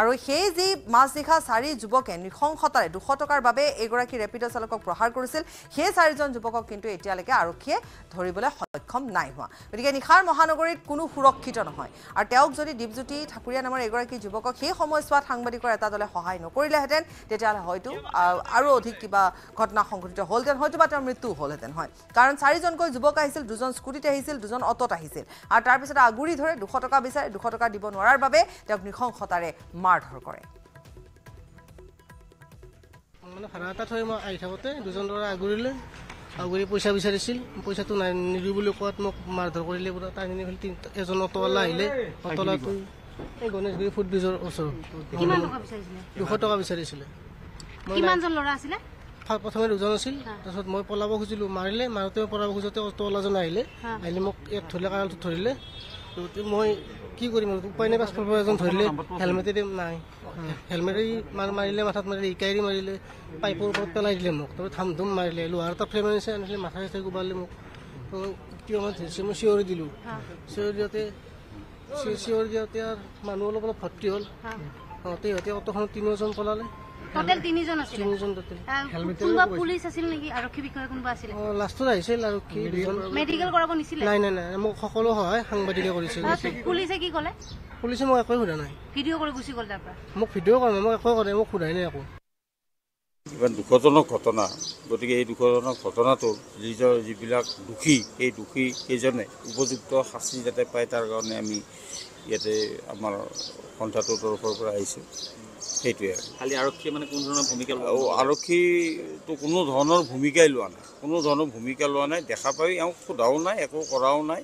আৰু সেই যি মাজনিশা চাৰি যুৱকে নিখংসতাৰে 200 টকাৰ বাবে এগৰাকী ৰেপিডো চালকক প্ৰহাৰ কৰিছিল সেই চাৰিজন যুৱকক কিন্তু এতিয়ালৈকে আৰক্ষীয়ে ধৰিবলৈ সক্ষম নাই হোৱা গতিকে নিখাৰ মহানগৰীত কোনো সুৰক্ষিত নহয় আৰু তেওঁক যদি দীপজ্যোতি ঠাকুৰীয়া নামৰ এগৰাকী যুৱকক সেই সময়ছোৱাত সাংবাদিকৰ এটা দলে সহায় নকৰিলেহেঁতেন তেতিয়াহ'লে হয়তো আৰু অধিক কিবা ঘটনা সংঘটিত হ'লতেন হয়তোবা তেওঁৰ মৃত্যু হ'লতেন হয় কাৰণ চাৰিজনকৈ যুৱক আহিছিল দুজন স্কুটিতে আহিছিল দুজন অটোত আহিছিল আৰু তাৰ পিছত আগুৰি ধৰে 200 টকা বিচাৰে 200 টকা দিব নোৱাৰাৰ বাবে তেওঁক নিখংসতাৰে মাৰধৰ কৰে মানে হাৰাতাত হৈ মই আহি থাকোতে দুজন ল'ৰা আগুৰি পইচা বিচাৰিছিল পইচাটো নিদিব বুলি কোৱাত মোক মাৰধৰ কৰিলে পুৰা টানি ফেল এজন অটোৱালা আহিলে অটোৱালাটো এই গণেশগুৰি ফুড ব্ৰিজৰ ওচৰত কিমান টকা বিচাৰিছিল 200 টকা বিচাৰিছিল কিমানজন লৰা আছিল প্ৰথমে দুজন আছিল তাৰছত মই পলাব খুজিলো মাৰিলে মাৰতে পলাব খুজতে অটোৱালাজন আহিলে মোক এক ধৰিলে কালটো ধৰিলে মই কি কৰিম উপায় নাই পাছফালৰজন ধৰিলে হেলমেটে নাই হেলমেটে মাৰিলে মাথাত মাৰিলে ইকাইৰি মাৰিলে পাইপৰ ওপৰত পেলাই দিলে মোক তাৰ থামধুম মাৰিলে লোহাৰ এটা ফ্ৰেম আনিছে আনিলে মাথা চাই গোবালে মোক ইমান দুখজনক ঘটনা গতিকে এই দুখজনক ঘটনাটো নিজৰ যিবিলাক দুখী এইজনে উপযুক্ত শাস্তি যাতে পায় তাৰ কাৰণে আমি ইয়াতে আমাৰ সন্থাটোৰ তৰফৰ পৰা আহিছোঁ সেইটোৱে। খালি আৰক্ষী মানে কোন ধৰণৰ ভূমিকা আৰক্ষীটো কোনো ধৰণৰ ভূমিকাই লোৱা নাই দেখা পাই এওঁক সোধাও নাই একো কৰাও নাই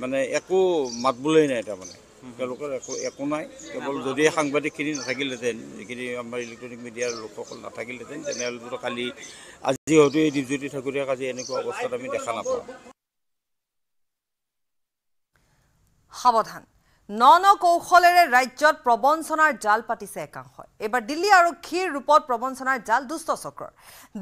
মানে একো মাত বোলেই নাই তাৰমানে তেওঁলোকৰ একো নাই কেৱল যদি সাংবাদিকখিনি নাথাকিলেহেঁতেন যিখিনি আমাৰ ইলেক্ট্ৰনিক মিডিয়াৰ লোকসকল নাথাকিলেহেঁতেন তেনেহ'লেতো কালি আজি হয়তো এই দীপজ্যোতি ঠাকুৰীয়াক আজি এনেকুৱা অৱস্থাত আমি দেখা নাপাওঁ। সাৱধান ন ন কৌশলেৰে ৰাজ্যত প্ৰবঞ্চনাৰ জাল পাতিছে একাংশই। এইবাৰ দিল্লী আৰক্ষীৰ ৰূপত প্ৰবঞ্চনাৰ জাল দুষ্ট চক্ৰৰ।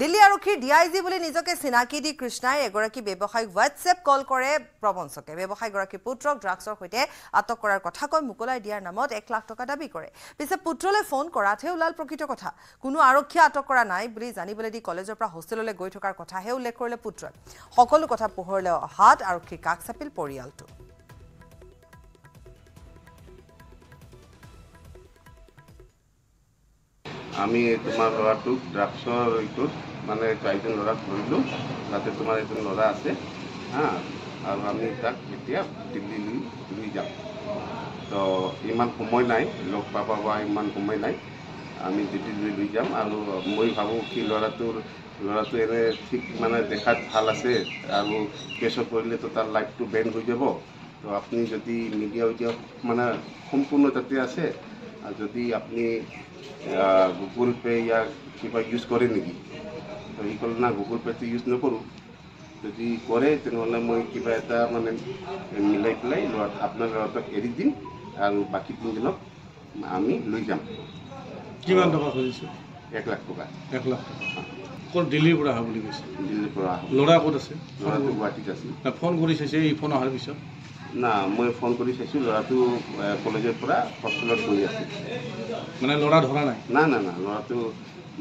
দিল্লী আৰক্ষীৰ DIG বুলি নিজকে চিনাকি দি কৃষ্ণাই এগৰাকী ব্যৱসায়ীক হোৱাটছএপ কল কৰে প্ৰবঞ্চকে। ব্যৱসায়ীগৰাকীৰ পুত্ৰক ড্ৰাগছৰ সৈতে আটক কৰাৰ কথা কৈ মোকলাই দিয়াৰ নামত 1 লাখ টকা দাবী কৰে। পিছে পুত্ৰলৈ ফোন কৰাতহে ওলাল প্ৰকৃত কথা। কোনো আৰক্ষীয়ে আটক কৰা নাই বুলি জানিবলৈ দি কলেজৰ পৰা হোষ্টেললৈ গৈ থকাৰ কথাহে উল্লেখ কৰিলে পুত্ৰই। সকলো কথা পোহৰলৈ অহাত আৰক্ষীৰ কাষ চাপিল পৰিয়ালটো। আমি তোমার লড়াটুক ড্রাগসর ইটুত মানে একজন লড়াক ধরল তাতে তোমার একজন লড়া আছে হ্যাঁ আর আমি তাক এতিয়া দিল্লি লৈ যাম তো ইমান সময় নাই লগ পাবা বা ইমান সময় নাই আমি দিল্লি লৈ যাম আর মই ভাবো কি লড়াটো এনে ঠিক মানে দেখাত ভাল আছে আর কেছত পড়লে তো তার লাইফটো বেন্ড হয়ে যাব তো আপনি যদি মিডিয়া উদ্যোগ মানে সম্পূর্ণ তাতে আছে আর যদি আপনি গুগল পে ইয়া কিবা ইউজ করে নাকি তো এই কল না গুগল পে তো ইউজ নকরো যদি করে তাহলে মই কিবা এটা মানে মিলাই পেলাই আপনার লড়াটক এৰি দিম আর বাকি 3 দিনক আমি লৈ যাম। কিমান টকা খুজিছো? 1 লাখ টকা। 1 লাখ টকা কোন দিল্লীৰ পৰা আহা বুলি কৈছে? দিল্লীৰ পৰা আহা। লড়া ক'ত আছে? লড়াটো গুৱাহাটীত আছে। না ফোন কৰিছে এই ফোন অহাৰ পিছত? না মই ফোন কৰি চাইছো লড়াটো কলেজৰ পৰা হোষ্টেলত গৈ আছে মানে লড়া ধৰা নাই। না না না লড়াটো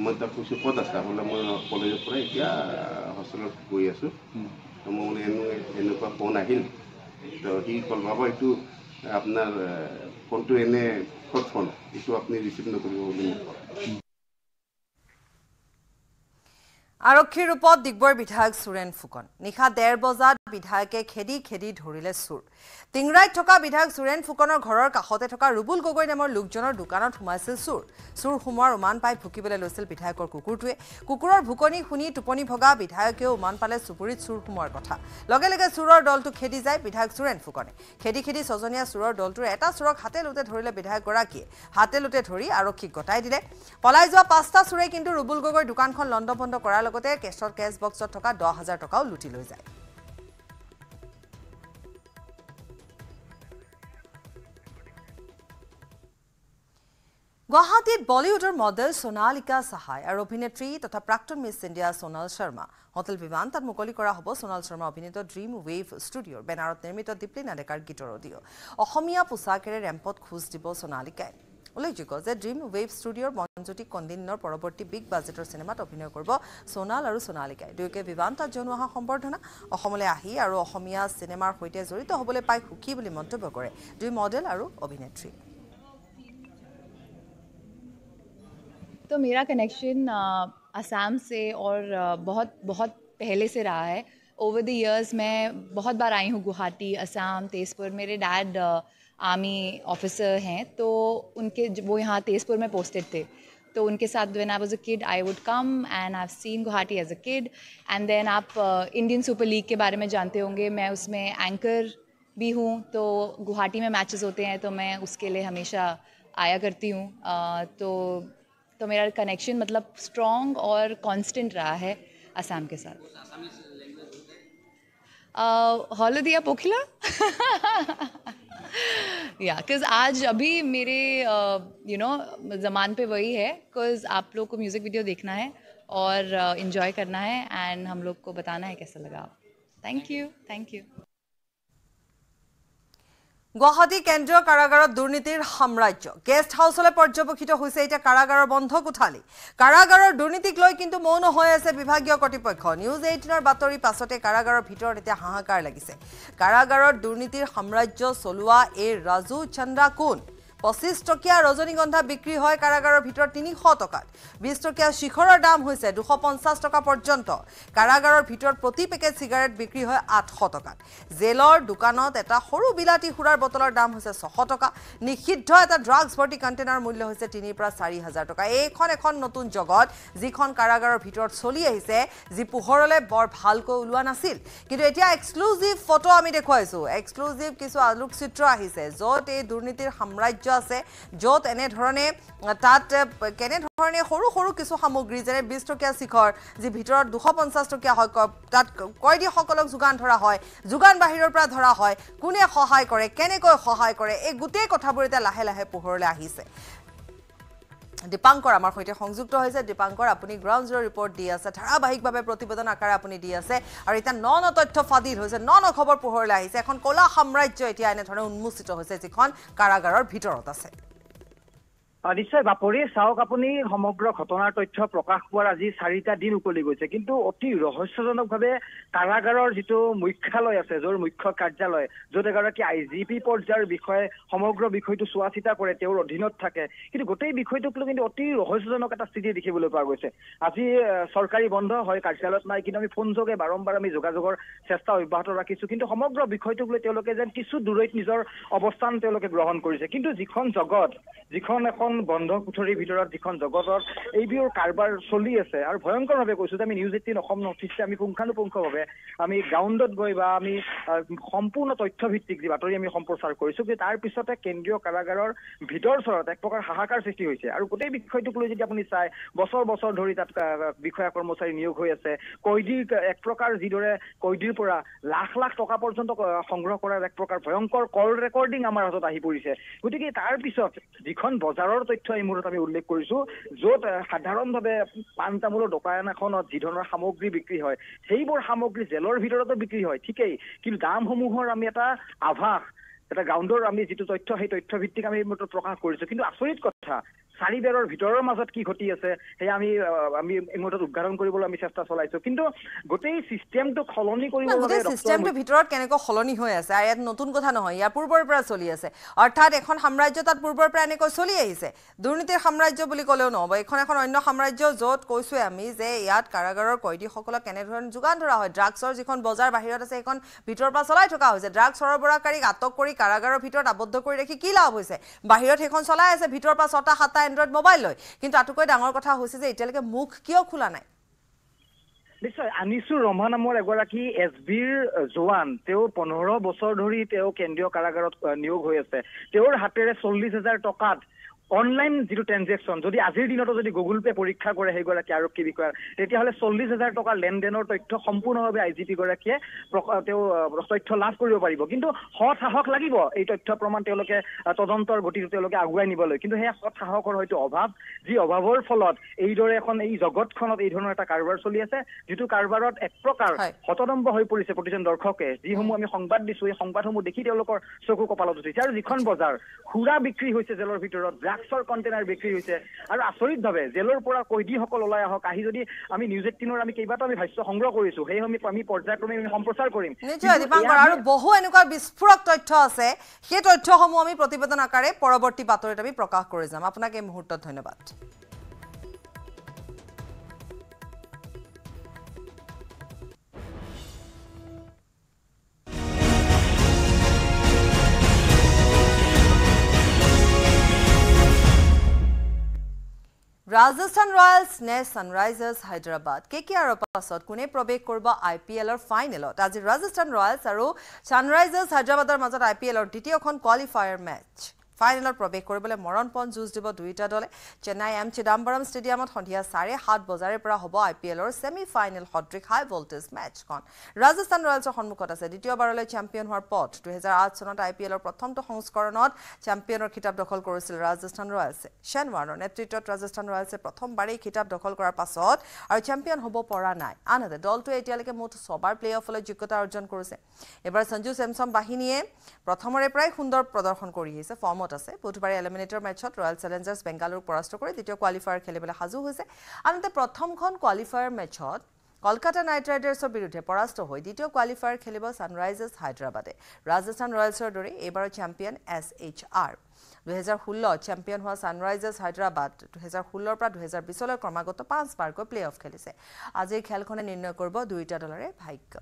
মই তাক কৈছো ক'ত আছে বোলে মই কলেজৰ পৰা এতিয়া হোষ্টেলত গৈ আছো তো মই বোলে এনেকুৱা ফোন আহিল তো সি কল ভাব এইটো আপোনাৰ ফোনটো এনে ক'ত ফোন এইটো আপুনি ৰিচিভ নকৰিব বুলি মোক। আৰক্ষীৰ ৰূপত ডিগবৈৰ বিধায়ক সুৰেণ ফুকন। নিশা 1:30 বজাত বিধায়কে খেদি খেদি ধৰিলে চুৰ। টিংৰাইত থকা বিধায়ক সুৰেণ ফুকনৰ ঘৰৰ কাষতে থকা ৰুবুল গগৈ নামৰ লোকজনৰ দোকানত সোমাইছিল চুৰ। চুৰ সোমোৱাৰ উমান পাই ভুকিবলৈ লৈছিল বিধায়কৰ কুকুৰটোৱে। কুকুৰৰ ভুকনি শুনি টোপনি ভগা বিধায়কেও উমান পালে চুবুৰীত চুৰ সোমোৱাৰ কথা। লগে লগে চুৰৰ দলটো খেদি যায় বিধায়ক সুৰেণ ফুকনে। খেদি খেদি ছজনীয়া চুৰৰ দলটোৰ এটা চুৰক হাতে লোতে ধৰিলে বিধায়কগৰাকীয়ে। হাতে লোতে ধৰি আৰক্ষীক গতাই দিলে। পলাই যোৱা 5টা চুৰে কিন্তু ৰুবুল গগৈৰ দোকানখন লণ্ডভণ্ড কৰাৰ লগতে কেছৰ কেছ বক্সত থকা 10,000 টকাও লুটি লৈ যায়। গুৱাহাটীত বলিউডৰ মডেল সোণালিকা সাহাই আৰু অভিনেত্ৰী তথা প্ৰাক্তন miss India সোণাল শৰ্মা hotel বিমানতাত মুকলি কৰা হ'ব সোণাল শৰ্মা অভিনীত ড্ৰিম ৱেভ ষ্টুডিঅ'ৰ বেনাৰত নিৰ্মিত দীপলিনা ডেকাৰ গীতৰ অডিঅ'। অসমীয়া পোচাকেৰে ৰেম্পত খোজ দিব সোণালিকাই। উল্লেখযোগ্য যে ড্ৰিম ৱেভ ষ্টুডিঅ'ৰ মঞ্জুটি কন্দিনৰ পৰৱৰ্তী বিগ বাজেটৰ চিনেমাত অভিনয় কৰিব সোণাল আৰু সোণালিকাই। দুয়োকে বিমানতাত জনোৱা সম্বৰ্ধনা অসমলৈ আহি আৰু অসমীয়া চিনেমাৰ সৈতে জড়িত হ'বলৈ পাই সুখী বুলি মন্তব্য কৰে দুই মডেল আৰু অভিনেত্ৰী। तो मेरा कनेक्शन असम से और बहुत पहले से रहा है। ओवर द इयर्स मैं बहुत बार आई हूँ गुवाहाटी, असम, तेजपुर। मेरे डैड आर्मी ऑफिसर हैं तो उनके वो यहाँ तेजपुर में पोस्टेड थे तो उनके साथ when I was a kid I would come and I have seen Guwahati as a kid and then आप इंडियन सुपर लीग के बारे में जानते होंगे। मैं उसमें एंकर भी हूँ तो गुवाहाटी में मैचेस होते हैं तो मैं उसके लिए हमेशा आया करती हूँ। तो मेरा कनेक्शन मतलब स्ट्रॉन्ग और कांस्टेंट रहा है असम के साथ। हॉलोदिया पोखिला या बिकॉज आज अभी मेरे यू नो जमान पे वही है बिकॉज आप लोग को म्यूज़िक वीडियो देखना है और इन्जॉय करना है एंड हम लोग को बताना है कैसा लगा। Thank you. Guwahati Kendriyo Karagarat Durnitir Hamrajyo. Guest house hole porjobokito hoise eta Karagarar bondho kothali. Karagarar Durnitik loi kintu mon hoye ase bibhagiyo kotipokkho. News 18 or batori pasote Karagarar bhitor eta hahakar lagise. Karagarar Durnitir Hamrajyo solua A Raju Chandra Kun. 25 tokia Rajanigontha bikri hoy Karagarar bhitor 300 taka. 20 tokia shikhorar dam hoise 250 taka porjonto. Karagarar bhitor proti packet cigarette bikri hoy 800 taka. Jailor dukanot eta horu bilati hurar botolor dam hoise 600 taka. Nikhidho eta drugs body container mullo hoise 3 pra 4000 taka. Ekhon notun jogot jikhon Karagarar bhitor choli ahise ji pohorole bor bhalko ulua nasil. Kintu etia exclusive photo ami dekhuaisu. Exclusive kichu aluk chitra ahise jot ei durnitir hamrajyo আছে জোত এনে ধৰণে তাত কেনে ধৰণে হৰু হৰু কিছু সামগ্ৰী যেনে 20 টকা শিখৰ যি ভিতৰত 250 টকা হয় তাত কয়দি সকলক যোগান ধৰা হয় যোগান বাহিৰৰ পৰা ধৰা হয় কোনে সহায় কৰে কেনেকৈ সহায় কৰে এই গুটেই কথাবোৰতে লাহে লাহে পোহৰলৈ আহিছে দীপাঙ্কৰ আমাৰ সৈতে সংযুক্ত হৈছে দীপাঙ্কৰ আপুনি গ্ৰাউণ্ড জিৰ' ৰিপৰ্ট দি আছে ধাৰাবাহিকভাৱে প্ৰতিবেদন আকাৰে আপুনি দি আছে আৰু এটা নন তথ্য ফাদিল হৈছে নন খবৰ পোহৰলৈ আহিছে এখন কলা সাম্ৰাজ্য এতিয়া এনে ধৰণে উন্মোচিত হৈছে যিখন কাৰাগাৰৰ ভিতৰত আছে নিশ্চয় বাপৰি চাওক আপুনি সমগ্ৰ ঘটনাৰ তথ্য প্ৰকাশ হোৱাৰ আজি 4টা দিন উকলি গৈছে কিন্তু অতি ৰহস্যজনকভাৱে কাৰাগাৰৰ যিটো মুখ্যালয় আছে জৰ মুখ্য কাৰ্যালয় য'ত এগৰাকী আইজিপি পৰ্যায়ৰ বিষয়ে সমগ্ৰ বিষয়টো চোৱাচিতা কৰে তেওঁৰ অধীনত থাকে কিন্তু গোটেই বিষয়টোক লৈ কিন্তু অতি ৰহস্যজনক এটা স্থিতি দেখিবলৈ পোৱা গৈছে আজি চৰকাৰী বন্ধ হয় কাৰ্যালয়ত নাই কিন্তু আমি ফোন যোগে বাৰম্বাৰ আমি যোগাযোগৰ চেষ্টা অব্যাহত ৰাখিছো কিন্তু সমগ্ৰ বিষয়টোক লৈ তেওঁলোকে যেন কিছু দূৰৈত নিজৰ অৱস্থান তেওঁলোকে গ্ৰহণ কৰিছে কিন্তু যিখন জগত যিখন বন্ধ কুঠৰি ভিতৰত যিখন জগতৰ এইবিৰ কাৰবাৰ চলি আছে আৰু ভয়ংকৰভাৱে কৈছো আমি নিউজ 18 অসম নৰ্থইষ্টে আমি পুংখানুপুংখভাৱে আমি গ্ৰাউণ্ডত গৈ বা আমি সম্পূৰ্ণ তথ্য ভিত্তিক যে বাতৰি আমি সম্প্ৰচাৰ কৰিছো যে তাৰ পিছতে কেন্দ্ৰীয় কাৰাগাৰৰ ভিতৰচৰত এক প্ৰকাৰ হাহাকাৰ সৃষ্টি হৈছে আৰু গোটেই বিষয়টোক লৈ যদি আপুনি চাই বছৰ বছৰ ধৰি তাত বিষয়া কৰ্মচাৰী নিয়োগ হৈ আছে কৈদী এক প্ৰকাৰ যিদৰে কৈদীৰ পৰা লাখ লাখ টকা পৰ্যন্ত সংগ্ৰহ কৰাৰ এক প্ৰকাৰ ভয়ংকৰ কল ৰেকৰ্ডিং আমাৰ হাতত আহি পৰিছে গতিকে তাৰ পিছত যিখন বজাৰৰ তথ্য এই মুহূৰ্তত আমি উল্লেখ কৰিছো য'ত সাধাৰণভাৱে পানতামুলৰ দোকানখনত যি ধৰণৰ সামগ্ৰী বিক্ৰী হয় সেইবোৰ সামগ্ৰী জেলৰ ভিতৰতো বিক্ৰী হয় ঠিকেই কিন্তু দামসমূহৰ আমি এটা আভাস এটা গ্ৰাউণ্ডৰ আমি যিটো তথ্য সেই তথ্য ভিত্তিক আমি মুঠ প্ৰকাশ কৰিছো কিন্তু আচৰিত কথা সাৰিবেৰৰ ভিতৰৰ মাজত কি ঘটি আছে হে আমি এমটত উদ্ঘাটন কৰিবলৈ আমি চেষ্টা চলাইছো কিন্তু গোটেই সিস্টেমটো খলনি কৰিবলৈ গোটেই সিস্টেমটো ভিতৰত কেনেকৈ খলনি হৈ আছে আৰু এত নতুন কথা নহয় ইয়া পূৰ্বৰ পৰা চলি আছে অৰ্থাৎ এখন সাম্ৰাজ্য তাত পূৰ্বৰ পৰা এনেকৈ চলি আহিছে দুৰ্নীতিৰ সাম্ৰাজ্য বুলি ক'লেও নহব এখন অন্য সাম্ৰাজ্য য'ত কৈছো আমি যে ইয়াত কাৰাগাৰৰ কয়দীসকলক কেনে ধৰণৰ যোগান ধৰা হয় ড্ৰাগছৰ যিখন বজাৰ বাহিৰত আছে এখন ভিতৰৰ পৰা চলাই থকা হৈছে ড্ৰাগ সৰবৰাহকাৰীক আটক কৰি কাৰাগাৰৰ ভিতৰত আবদ্ধ কৰি ৰাখি কি লাভ হৈছে বাহিৰত এখন চলাই আছে ভিতৰৰ পৰা 6টা Android mobile লয় কিন্তু আটকৈ ডাঙৰ কথা হৈছে যে এতিয়ালৈকে মুখ কিয় খোলা নাই নিশ্চয় আনিসু ৰমা নামৰ এগৰাকী এছবিৰ জোৱান তেওঁ 15 বছৰ ধৰি তেওঁ কেন্দ্ৰীয় কাৰাগাৰত নিয়োগ হৈ আছে তেওঁৰ হাতেৰে 40000 টকা অনলাইন জিৰো ট্ৰানজেকশন যদি আজিৰ দিনত যদি গুগল পে পৰীক্ষা কৰে হেগৰাকী আৰক্ষী বিষয়া তেতিয়া হলে 40000 টকা লেনদেনৰ তথ্য সম্পূৰ্ণভাৱে আইজিপি গৰাকীয়ে তেওঁ তথ্য লাভ কৰিব পাৰিব কিন্তু হত সাহস লাগিব এই তথ্য প্ৰমাণ তেওঁলোকে তদন্তৰ গতিত তেওঁলোকে আগুৱাই নিবলৈ কিন্তু হে হত সাহসৰ হয়তো অভাৱ যি অভাৱৰ ফলত এইদৰে এখন এই জগতখনত এই ধৰণৰ এটা কাৰবাৰ চলি আছে যিটো কাৰবাৰত এক প্ৰকাৰ হতদম্ব হৈ পৰিছে প্ৰতিজন দৰ্শকে যিসমূহ আমি সংবাদ দিছো এই সংবাদসমূহ দেখি তেওঁলোকৰ চকু কপালত উঠিছে আৰু যিখন বজাৰ খুৰা বিক্ৰী হৈছে জেলৰ ভিতৰত সৰ কন্টেইনাৰ বিক্ৰি হইছে আৰু আচৰিতভাৱে জেলৰ পৰা কৈদী সকল ওলাই আহক আহি যদি আমি নিউজ 18 ৰ আমি কেইবাটা আমি ভাষ্য সংগ্ৰহ কৰিছো সেই আমি পৰ্যায়ক্ৰমে আমি সম্প্ৰচাৰ কৰিম নিশ্চয় দীপাঙ্কৰ আৰু বহু এনেকুৱা বিস্ফোৰক তথ্য আছে সেই তথ্যসমূহ আমি প্ৰতিবেদন আকাৰে পৰৱৰ্তী বাতৰিত আমি প্ৰকাশ কৰি যাম আপোনাক এই মুহূৰ্তত ধন্যবাদ Rajasthan Royals ne Sunrisers Hyderabad KKR pasot kune probesh korba IPL or final ot aji Rajasthan Royals aru Sunrisers Hyderabad major IPL or ditiyokhon qualifier match Final probek koribole moronpon juz dibo duita dole Chennai M Chidambaram Stadium at Hondia Sare Hot Bozare para hobo IPL or semi final hot trick high voltage match kon Rajasthan Royals honmukot ase ditiyo barole champion hoar pot 2008 sonot IPL or prothom to hongskoronot champion or kitab dokhol korisil Rajasthan Royals Shan Warner netritot Rajasthan Royals prothom bare kitab dokhol korar pasot aru champion hobo pora nai anade dol to etialeke mot sobar playoff le jyogota arjon korise ebar Sanju Samson bahiniye prothomore pray sundor prodarshan kori hise form আছে বুধবাৰে eliminator ম্যাচত Royal চ্যালেঞ্জাৰ্স বেঙ্গালুৰুক পৰাস্ত কৰি দ্বিতীয় qualifier খেলিবলৈ সাজু হৈছে আনতে প্ৰথমখন কোৱালিফায়াৰ ম্যাচত কলকাতা নাইট ৰাইডাৰ্ছৰ বিৰুদ্ধে পৰাস্ত হৈ দ্বিতীয় কোৱালিফায়াৰ খেলিব সানৰাইজাৰ্স হায়দৰাবাদে ৰাজস্থান ৰয়েলছৰ দৰে এবাৰ চ্যাম্পিয়ন এছএইচআৰ 2016 চ্যাম্পিয়ন হোৱা সানৰাইজাৰ্স হায়দৰাবাদ 2016 পৰা 2020 লৈ ক্ৰমাগত 5 বাৰকৈ প্লেঅফ খেলিছে আজিৰ খেলখনে নিৰ্ণয় কৰিব দুইটা দলৰে ভাগ্য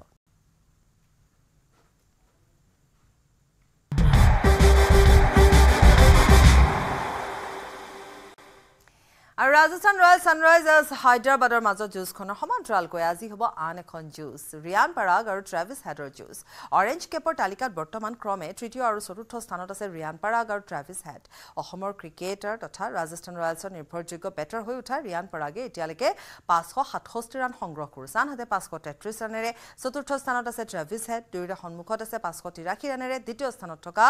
আৰু Rajasthan Royals Sunrisers Hyderabadৰ মাজত জুজখনৰ সমান্তৰালকৈ আজি হ'ব আন এখন জুজ Ryan Prag আৰু Travis Headৰ জুজ অৰেঞ্জ কেপৰ তালিকাত বৰ্তমান ক্ৰমে তৃতীয় আৰু চতুৰ্থ স্থানত আছে Ryan Prag আৰু Travis Head অসমৰ ক্ৰিকেটাৰ তথা Rajasthan Royalsৰ নিৰ্ভৰযোগ্য বেটাৰ হৈ উঠা Ryan Pragয়ে এতিয়ালৈকে 567 ৰান সংগ্ৰহ কৰিছে আনহাতে 533 ৰানেৰে চতুৰ্থ স্থানত আছে Travis Head দুইটা সন্মুখত আছে 583 ৰানেৰে দ্বিতীয় স্থানত থকা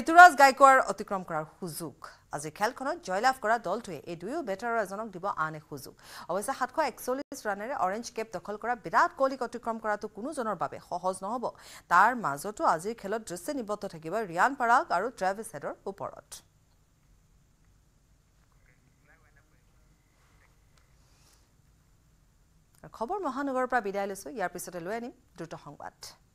ঋতুৰাজ গায়কৰ অতিক্ৰম কৰাৰ সুযোগ As a calcon, joy laugh Kora Doltue, a duo better as on Dibo Ane Huzu. Always a Hatko exolis runner, orange kept the Kolkora, Birat Koliko to Kromkora to Kunuzon or Babe, Hohos Nobo, Tar Mazo to Azi, Kelo Dressen, Iboto Takiba, Ryan Prag, Aru Travis Head, Uporot. A cobble Mohanovra Bidalisu, Yarpisota Lueni, Duto Hongbat.